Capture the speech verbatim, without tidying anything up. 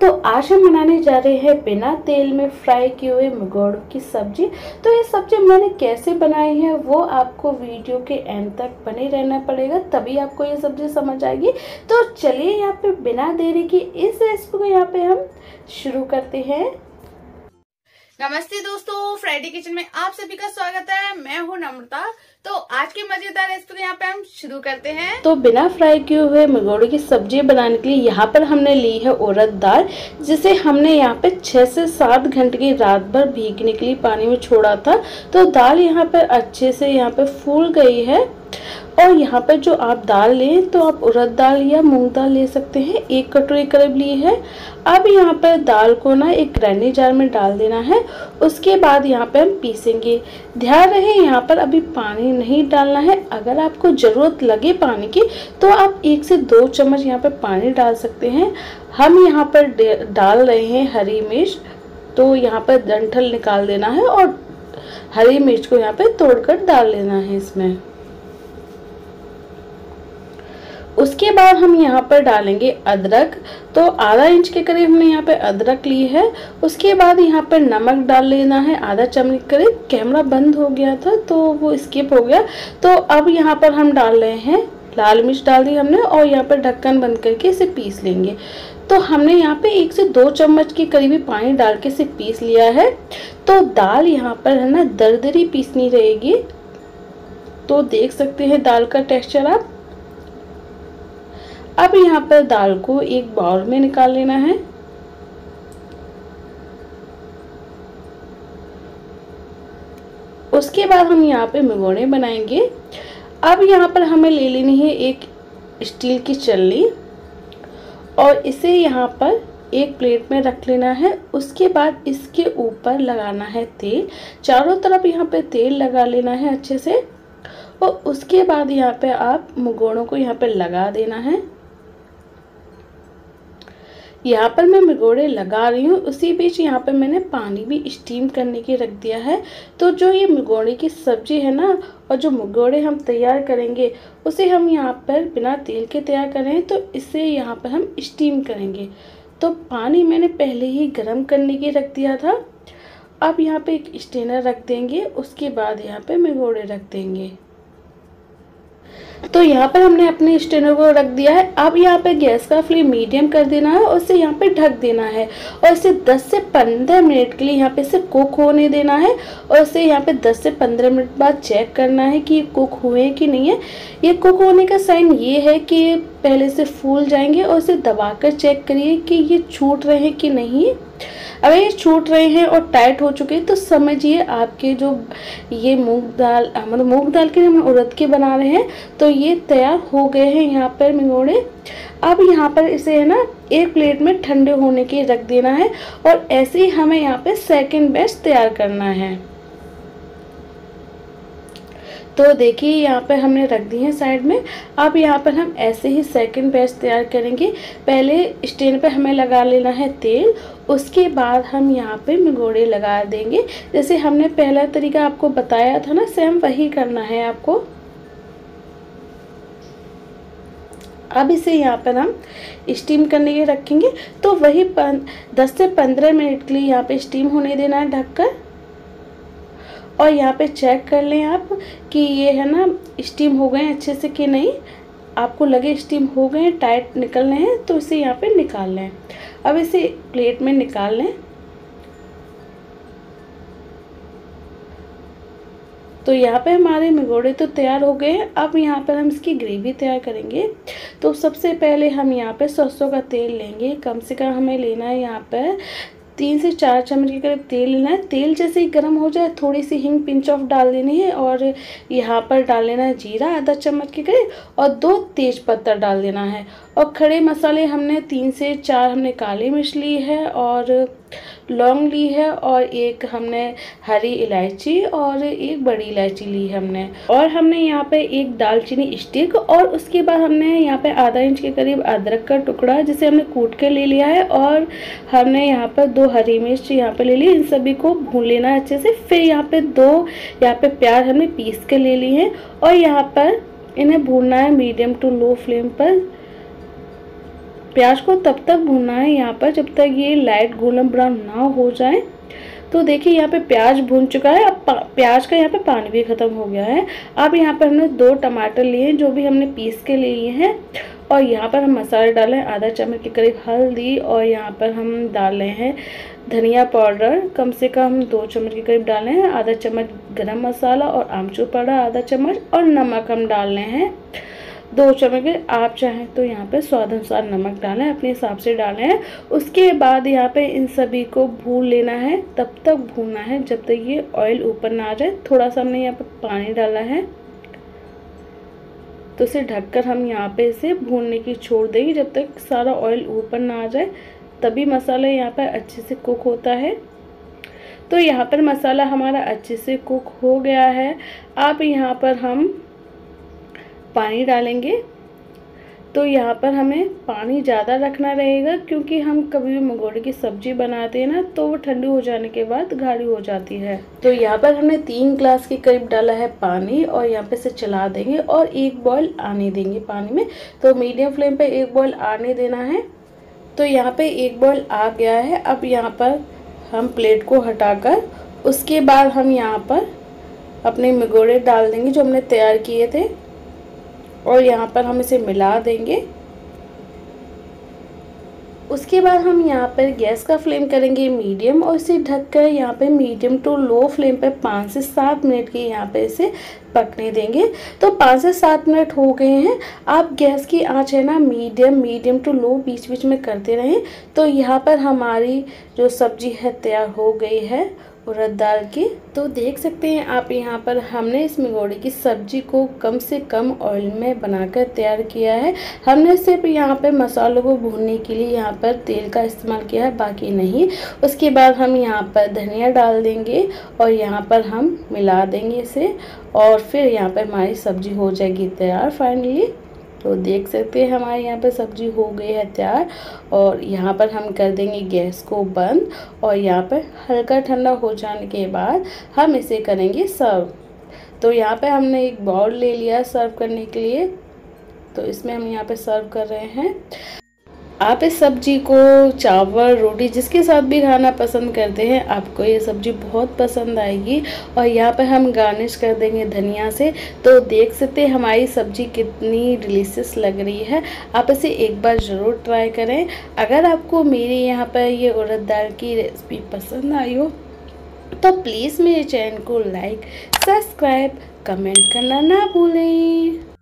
तो आज हम बनाने जा रहे हैं बिना तेल में फ्राई किए हुए मंगोड़ों की सब्जी। तो ये सब्जी मैंने कैसे बनाई है वो आपको वीडियो के एंड तक बने रहना पड़ेगा, तभी आपको ये सब्जी समझ आएगी। तो चलिए यहाँ पे बिना देरी के इस रेसिपी को यहाँ पे हम शुरू करते हैं। नमस्ते दोस्तों, फ्राइडे किचन में आप सभी का स्वागत है। मैं हूँ नम्रता। तो आज की मजेदार रेसिपी यहाँ पे हम शुरू करते हैं। तो बिना फ्राई किए हुए मंगोड़ों की सब्जी बनाने के लिए यहाँ पर हमने ली है उड़द दाल, जिसे हमने यहाँ पे छह से सात घंटे की रात भर भीगने के लिए पानी में छोड़ा था। तो दाल यहाँ पे अच्छे से यहाँ पे फूल गई है। और यहाँ पे जो आप दाल लें तो आप उड़द दाल या मूंग दाल ले सकते हैं। एक कटोरी करीब ली है। अब यहाँ पर दाल को ना एक ग्राइंडर जार में डाल देना है। उसके बाद यहाँ पे हम पीसेंगे। ध्यान रहे यहाँ पर अभी पानी नहीं डालना है। अगर आपको ज़रूरत लगे पानी की तो आप एक से दो चम्मच यहाँ पर पानी डाल सकते हैं। हम यहाँ पर डाल रहे हैं हरी मिर्च, तो यहाँ पर डंठल निकाल देना है और हरी मिर्च को यहाँ पर तोड़कर डाल देना है इसमें। उसके बाद हम यहाँ पर डालेंगे अदरक, तो आधा इंच के करीब हमने यहाँ पे अदरक ली है। उसके बाद यहाँ पर नमक डाल लेना है आधा चम्मच करीब। कैमरा बंद हो गया था तो वो स्किप हो गया। तो अब यहाँ पर हम डाल रहे हैं लाल मिर्च डाल दी हमने और यहाँ पर ढक्कन बंद करके इसे पीस लेंगे। तो हमने यहाँ पे एक से दो चम्मच के करीबी पानी डाल के इसे पीस लिया है। तो दाल यहाँ पर है ना दरदरी पीसनी रहेगी। तो देख सकते हैं दाल का टेक्स्चर आप। अब यहाँ पर दाल को एक बाउल में निकाल लेना है। उसके बाद हम यहाँ पे मंगोड़े बनाएंगे। अब यहाँ पर हमें ले लेनी है एक स्टील की चलनी और इसे यहाँ पर एक प्लेट में रख लेना है। उसके बाद इसके ऊपर लगाना है तेल। चारों तरफ यहाँ पे तेल लगा लेना है अच्छे से। और उसके बाद यहाँ पे आप मंगोड़ों को यहाँ पे लगा देना है। यहाँ पर मैं मंगोड़े लगा रही हूँ, उसी बीच यहाँ पे मैंने पानी भी स्टीम करने के रख दिया है। तो जो ये मंगोड़े की सब्जी है ना, और जो मंगोड़े हम तैयार करेंगे उसे हम यहाँ पर बिना तेल के तैयार करें, तो इसे यहाँ पर हम स्टीम करेंगे। तो पानी मैंने पहले ही गर्म करने के रख दिया था। अब यहाँ पर एक स्ट्रेनर रख देंगे। उसके बाद यहाँ पर मंगोड़े रख देंगे। तो यहाँ पर हमने अपने स्ट्रेनर को रख दिया है। अब यहाँ पे गैस का फ्लेम मीडियम कर देना है और इसे यहाँ पे ढक देना है और इसे दस से पंद्रह मिनट के लिए यहाँ पे इसे कुक होने देना है। और इसे यहाँ पे दस से पंद्रह मिनट बाद चेक करना है कि ये कुक हुए हैं कि नहीं है। ये कुक होने का साइन ये है कि पहले से फूल जाएंगे। और इसे दबाकर चेक करिए कि ये छूट रहे हैं कि नहीं। अगर ये छूट रहे हैं और टाइट हो चुके हैं तो समझिए आपके जो ये मूंग दाल, मतलब मूंग दाल के हम उड़द के बना रहे हैं, तो ये तैयार हो गए हैं यहाँ पर मंगोड़े। अब यहाँ पर इसे है ना एक प्लेट में ठंडे होने के रख देना है। और ऐसे ही हमें यहाँ पे सेकंड बैच तैयार करना है। तो देखिए यहाँ पर हमने रख दी है साइड में। अब यहाँ पर हम ऐसे ही सेकंड बैच तैयार करेंगे। पहले स्टैंड पर हमें लगा लेना है तेल। उसके बाद हम यहाँ पे मंगोड़े लगा देंगे। जैसे हमने पहला तरीका आपको बताया था ना, सेम वही करना है आपको। अब इसे यहाँ पर हम स्टीम करने के रखेंगे। तो वही दस से पंद्रह मिनट के लिए यहाँ पे स्टीम होने देना है ढककर। और यहाँ पे चेक कर लें आप कि ये है ना स्टीम हो गए अच्छे से कि नहीं। आपको लगे स्टीम हो गए, टाइट निकल रहे हैं, तो इसे यहाँ पे निकाल लें। अब इसे प्लेट में निकाल लें। तो यहाँ पे हमारे मंगोड़े तो तैयार हो गए हैं। अब यहाँ पर हम इसकी ग्रेवी तैयार करेंगे। तो सबसे पहले हम यहाँ पे सरसों का तेल लेंगे। कम से कम हमें लेना है यहाँ पर तीन से चार चम्मच के करीब तेल लेना है। तेल जैसे ही गर्म हो जाए थोड़ी सी हींग पिंच ऑफ डाल देनी है। और यहाँ पर डाल लेना है जीरा आधा चम्मच के करीब और दो तेज पत्ता डाल देना है। और खड़े मसाले हमने तीन से चार हमने काली मिर्च ली है और लौंग ली है और एक हमने हरी इलायची और एक बड़ी इलायची ली है हमने। और हमने यहाँ पे एक दालचीनी स्टिक और उसके बाद हमने यहाँ पे आधा इंच के करीब अदरक का टुकड़ा जिसे हमने कूट के ले लिया है। और हमने यहाँ पर दो हरी मिर्च यहाँ पे ले ली। इन सभी को भून लेना है अच्छे से। फिर यहाँ पे दो यहाँ पे प्याज हमने पीस के ले ली है और यहाँ पर इन्हें भूनना है मीडियम टू लो फ्लेम पर। प्याज को तब तक भुनना है यहाँ पर जब तक ये लाइट गोल्डन ब्राउन ना हो जाए। तो देखिए यहाँ पे प्याज भुन चुका है। अब प्याज का यहाँ पे पानी भी ख़त्म हो गया है। अब यहाँ पर हमने दो टमाटर लिए हैं जो भी हमने पीस के लिए हैं, और यहाँ पर हम मसाले डाले हैं आधा चम्मच के करीब हल्दी, और यहाँ पर हम डाले हैं धनिया पाउडर कम से कम दो चम्मच के करीब डाले हैं, आधा चम्मच गरम मसाला और आमचूर पाउडर आधा चम्मच, और नमक हम डाले हैं दो चम्मच। आप चाहें तो यहाँ पे स्वाद अनुसार नमक डालें, अपने हिसाब से डालें। उसके बाद यहाँ पे इन सभी को भून लेना है, तब तक भूनना है जब तक ये ऑयल ऊपर ना आ जाए। थोड़ा सा हमने यहाँ पे पानी डाला है तो इसे ढककर हम यहाँ पे इसे भूनने की छोड़ देंगे जब तक सारा ऑयल ऊपर ना आ जाए, तभी मसाला यहाँ पर अच्छे से कुक होता है। तो यहाँ पर मसाला हमारा अच्छे से कुक हो गया है। अब यहाँ पर हम पानी डालेंगे। तो यहाँ पर हमें पानी ज़्यादा रखना रहेगा क्योंकि हम कभी भी मंगोड़े की सब्ज़ी बनाते हैं ना तो वो ठंडी हो जाने के बाद गाढ़ी हो जाती है। तो यहाँ पर हमने तीन गिलास के करीब डाला है पानी, और यहाँ पे से चला देंगे और एक बॉयल आने देंगे पानी में। तो मीडियम फ्लेम पे एक बॉयल आने देना है। तो यहाँ पे एक बॉयल आ गया है। अब यहाँ पर हम प्लेट को हटाकर उसके बाद हम यहाँ पर अपने मंगोड़े डाल देंगे जो हमने तैयार किए थे, और यहाँ पर हम इसे मिला देंगे। उसके बाद हम यहाँ पर गैस का फ्लेम करेंगे मीडियम, और इसे ढककर यहाँ पे मीडियम टू लो फ्लेम पे पाँच से सात मिनट के यहाँ पे इसे पकने देंगे। तो पाँच से सात मिनट हो गए हैं। आप गैस की आंच है ना मीडियम मीडियम टू लो बीच बीच में करते रहें। तो यहाँ पर हमारी जो सब्जी है तैयार हो गई है उड़द दाल की। तो देख सकते हैं आप यहाँ पर हमने इस मंगोड़े की सब्जी को कम से कम ऑयल में बनाकर तैयार किया है। हमने सिर्फ यहाँ पर मसालों को भूनने के लिए यहाँ पर तेल का इस्तेमाल किया है, बाकी नहीं। उसके बाद हम यहाँ पर धनिया डाल देंगे और यहाँ पर हम मिला देंगे इसे, और फिर यहाँ पर हमारी सब्जी हो जाएगी तैयार फाइनली। तो देख सकते हैं हमारे यहाँ पर सब्जी हो गई है तैयार, और यहाँ पर हम कर देंगे गैस को बंद, और यहाँ पर हल्का ठंडा हो जाने के बाद हम इसे करेंगे सर्व। तो यहाँ पर हमने एक बाउल ले लिया सर्व करने के लिए, तो इसमें हम यहाँ पर सर्व कर रहे हैं। आप इस सब्जी को चावल रोटी जिसके साथ भी खाना पसंद करते हैं, आपको ये सब्जी बहुत पसंद आएगी। और यहाँ पर हम गार्निश कर देंगे धनिया से। तो देख सकते हैं हमारी सब्जी कितनी डिलीशियस लग रही है। आप इसे एक बार ज़रूर ट्राई करें। अगर आपको मेरे यहाँ पर ये उड़द दाल की रेसिपी पसंद आई हो तो प्लीज़ मेरे चैनल को लाइक सब्सक्राइब कमेंट करना ना भूलें।